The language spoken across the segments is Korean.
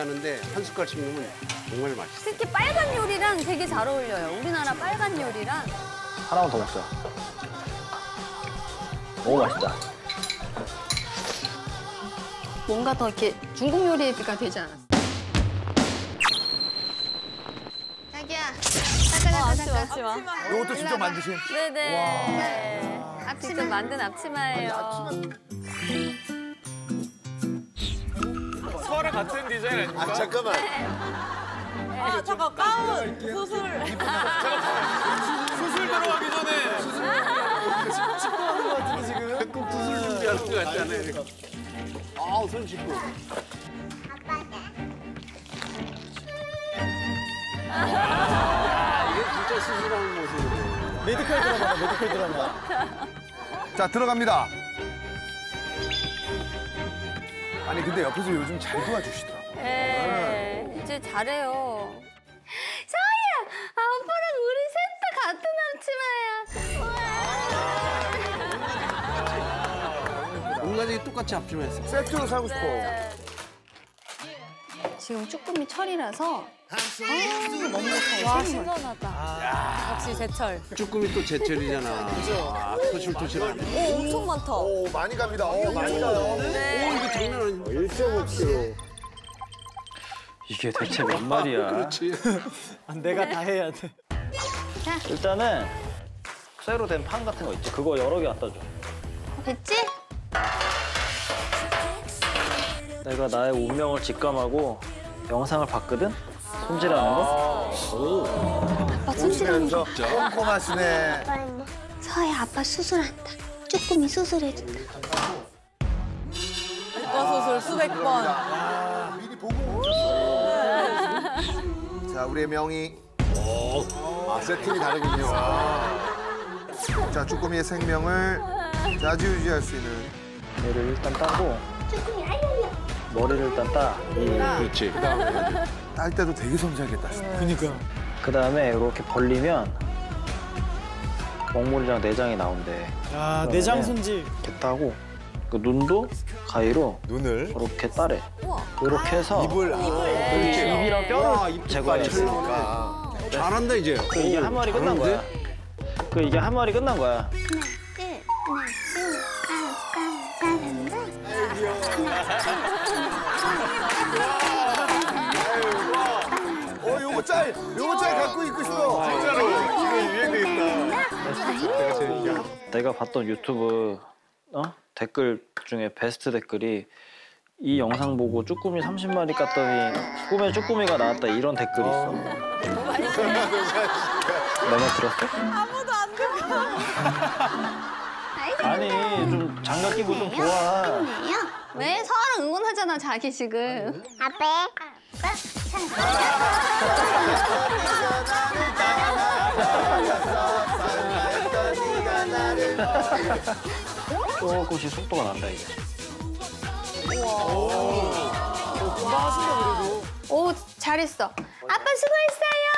요리하는데 한 숟갈씩 넣으면 정말 맛있어요. 특히 빨간 요리랑 되게 잘 어울려요. 우리나라 빨간 요리랑. 하나만 더 먹자. 너무 맛있다. 뭔가 더 이렇게 중국 요리가 되지 않았어. 자기야, 잠깐. 이것도 직접 만드신? 네네. 앞치마 만든 앞치마예요. 서아랑 같은 디자인 아닙니까? 아, 잠깐만. 네. 아, 잠깐 가운 수술. 잠깐 수술 들어가기 전에. 수술. 집도하는 것 같은데 지금. 꼭 수술 준비하는 것 같잖아요. 아우 손 씻고. 아빠가. 이게 진짜 수술하는 모습이에요. 메디컬 드라마, 메디컬 드라마. 자, 들어갑니다. 아니, 근데 옆에서 요즘 잘 도와주시더라고요. 네, 이제 잘해요. 서희야, 아빠랑 우리 셋 다 같은 앞치마야. 온 가족이 똑같이 앞치마 했어. 세트로 사고 싶어. 네. 지금 쭈꾸미 철이라서 넉넉하고 신선하다. 아, 역시 제철. 쭈꾸미 또 제철이잖아. 그죠? 아, 토실토실한. 오, 엄청 많다. 오, 많이 갑니다. 오, 많이 가요. 네. 오, 이거 장난 아니야. 1.5kg. 이게 대체 몇 마리야? 그렇지. 내가 다 해야 돼. 일단은 쇠로 된 판 같은 거 있지? 그거 여러 개 갖다 줘. 됐지? 내가 나의 운명을 직감하고 영상을 봤거든? 손질하는 거? 오. 아빠 손질하는 거. 꼼꼼하시네. 서야, 아빠 수술한다. 쭈꾸미 수술해준다. 100번 수술, 수백 번. 아, 미리 보고 오셨어. 자, 우리의 명이. 오. 아, 세팅이 다르군요. 자, 쭈꾸미의 생명을 자지우지할 수 있는. 얘를 일단 따고. 쭈꾸미 알려줘. 머리를 일단 따. 그렇지. 딸 때도 되게 섬세하게 땄어. 그니까. 그 다음에 이렇게 벌리면 먹물이랑 내장이 나온대. 야, 내장 손질. 이렇게 따고 그 눈도 가위로 눈을 이렇게 따래. 이렇게 해서 입을. 입이랑 뼈를 제거했으니까. 잘한다 이제. 그 이게 한 마리 끝난 거야. 요거 짤 갖고 있고 싶어. 진짜로 이거 유행되겠다. 내가 봤던 유튜브 댓글 중에 베스트 댓글이 이 영상 보고 쭈꾸미 30마리 깠더니 꿈에 쭈꾸미가 나왔다 이런 댓글이 있어. 내가 들었어? 아무도 안 듣고. 아니 좀 장갑 끼고 좀 좋아. 왜? 서아랑 응원하잖아 자기 지금. 아빠. 조금씩 속도가 난다 이게. 우와. 오, 잘했어. 아빠 수고했어요,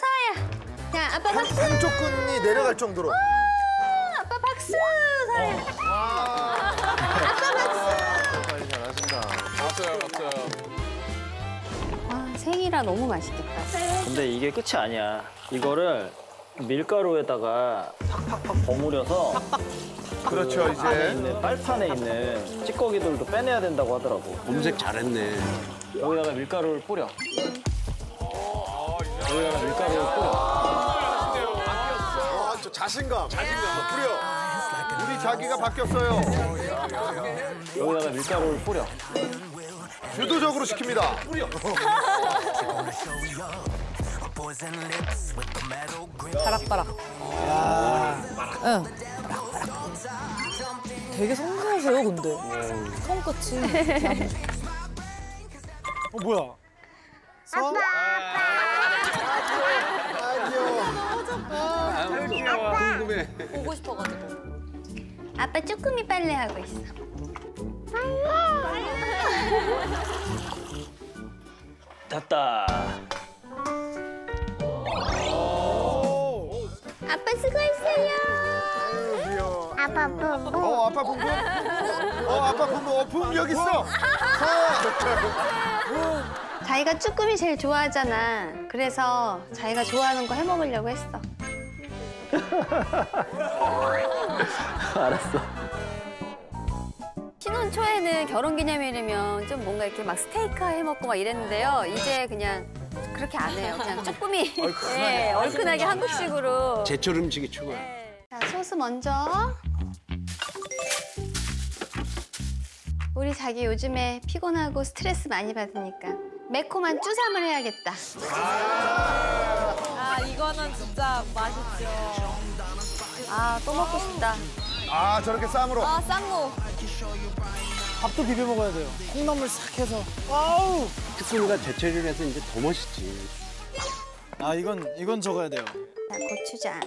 서아야. 자, 아빠 박수. 한쪽 끈이 내려갈 정도로. 아빠 박수, 서아야. 아빠 박수. 빨리 잘하신다. 박수요. 생이라 너무 맛있겠다. 근데 이게 끝이 아니야. 이거를 밀가루에다가 팍팍팍 버무려서 그렇죠, 이제. 빨판에 있는 찌꺼기들도 빼내야 된다고 하더라고. 검색 잘했네. 여기다가 밀가루를 뿌려. 아, 저 자신감. 뿌려. 우리 자기가 바뀌었어요. 여기다가 밀가루를 뿌려. 주도적으로 시킵니다. 뿌려. 바락바락. 응. 되게 섬세하세요, 근데. 손끝이. 어, 뭐야? 아빠. 아빠. 귀여워. 궁금해. 보고 싶어가지고. 아빠 쭈꾸미 빨래 하고 있어. 됐다. 아빠 수고했어요. 아빠 붐붐. 아빠 붐붐. 아빠 붐붐. 붐 여기 있어. 자기가 쭈꾸미 제일 좋아하잖아. 그래서 자기가 좋아하는 거 해먹으려고 했어. 알았어. 신혼 초에는 결혼기념일이면 좀 뭔가 이렇게 막 스테이크 해먹고 막 이랬는데요. 이제 그냥 그렇게 안 해요. 그냥 쭈꾸미. 네, 얼큰하게 한국식으로. 제철 음식이 최고야. 네. 자, 소스 먼저. 우리 자기 요즘에 피곤하고 스트레스 많이 받으니까 매콤한 쭈삼을 해야겠다. 아, 이거는 진짜 맛있죠. 아, 또 먹고 싶다. 아, 저렇게 쌈으로. 아, 쌈무. 밥도 비벼 먹어야 돼요. 콩나물 싹 해서. 와우. 쭈꾸미가 제철이라서 이제 더 멋있지. 아, 이건 적어야 돼요. 고추장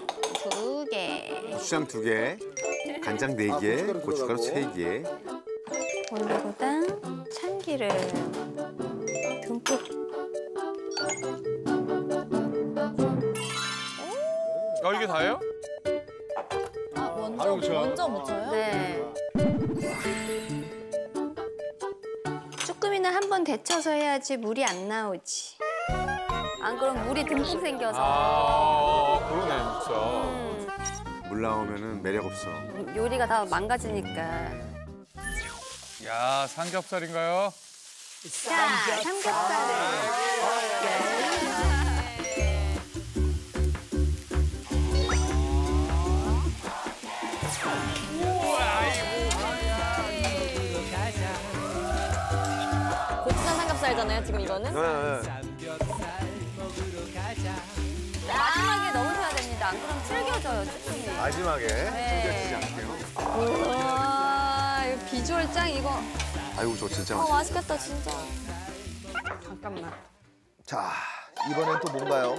2개. 고추장 2개. 간장 4개. 아, 고춧가루 3개. 올리고당, 참기름 듬뿍. 아, 이게 다예요? 아, 먼저 묻혀요? 네. 쭈꾸미는 한 번 데쳐서 해야지 물이 안 나오지. 안 그럼 물이 듬뿍 생겨서. 아, 그러네, 진짜. 물 나오면은 매력 없어. 요리가 다 망가지니까. 야, 삼겹살인가요? 자, 삼겹살을. 고추장 삼겹살잖아요, 지금 이거는? 네. 마지막에 넣으셔야 됩니다. 안 그러면 질겨져요, 쭈꾸미. 마지막에? 질겨지지 않게요. 비주얼 짱, 이거. 아이고, 저 진짜 맛있겠다. 어, 맛있겠다, 진짜. 잠깐만. 자, 이번엔 또 뭔가요?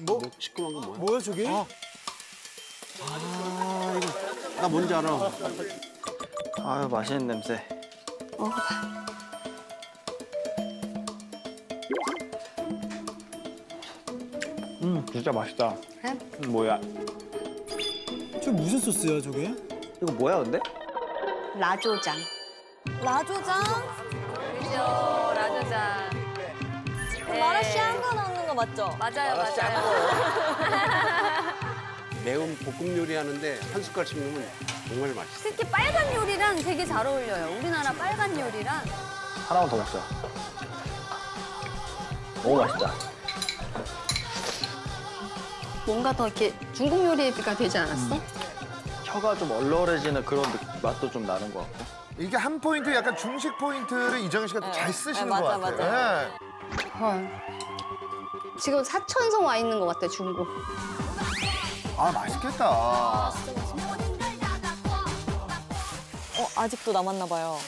뭐? 시큼한 건 뭐야? 뭐야, 저게? 어. 아, 이거. 나 뭔지 알아. 아유, 맛있는 냄새. 먹어봐. 진짜 맛있다. 네? 뭐야? 저게 무슨 소스야, 저게? 이거 뭐야, 근데? 라조장. 라조장? 그죠, 라조장. 네. 마라샹궈 넣는 거 맞죠? 맞아요, 맞아요. 매운 볶음 요리 하는데 한 숟갈씩 넣으면 정말 맛있어. 특히 빨간 요리랑 되게 잘 어울려요. 우리나라 빨간 요리랑. 하나만 더 먹자. 너무 맛있다. 뭔가 더 이렇게 중국 요리가 되지 않았어? 혀가 좀 얼얼해지는 그런 맛도 좀 나는 것 같고. 이게 한 포인트, 약간 중식 포인트를 이정현 씨가 또 잘 쓰시는 것 같아요. 맞아. 지금 사천성 와 있는 것 같아, 중국. 아, 맛있겠다. 아, 진짜 맛있겠다. 아직도 남았나 봐요.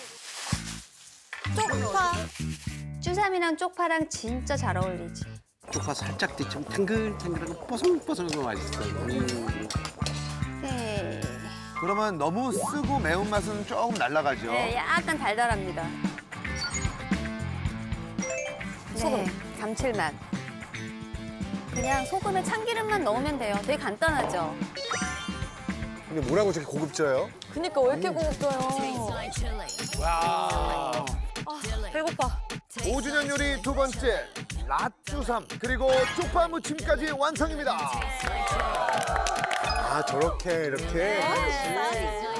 쪽파. 쭈삼이랑 쪽파랑 진짜 잘 어울리지. 쪽파 살짝 뒤좀 탱글탱글하고 뽀송뽀송해서 맛있어. 네. 그러면 너무 쓰고 매운맛은 조금 날아가죠? 네, 약간 달달합니다. 소금, 네, 감칠맛. 그냥 소금에 참기름만 넣으면 돼요. 되게 간단하죠? 근데 뭐라고 저렇게 고급져요? 그니까 왜 이렇게 고급져요? 와. 아, 배고파. 5주년 요리 2번째, 라쭈삼. 그리고 쪽파 무침까지 완성입니다. 아, 저렇게 이렇게. 네.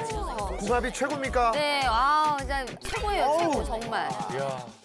국밥이 최고입니까? 네, 아, 진짜 최고예요, 최고 정말. 이야.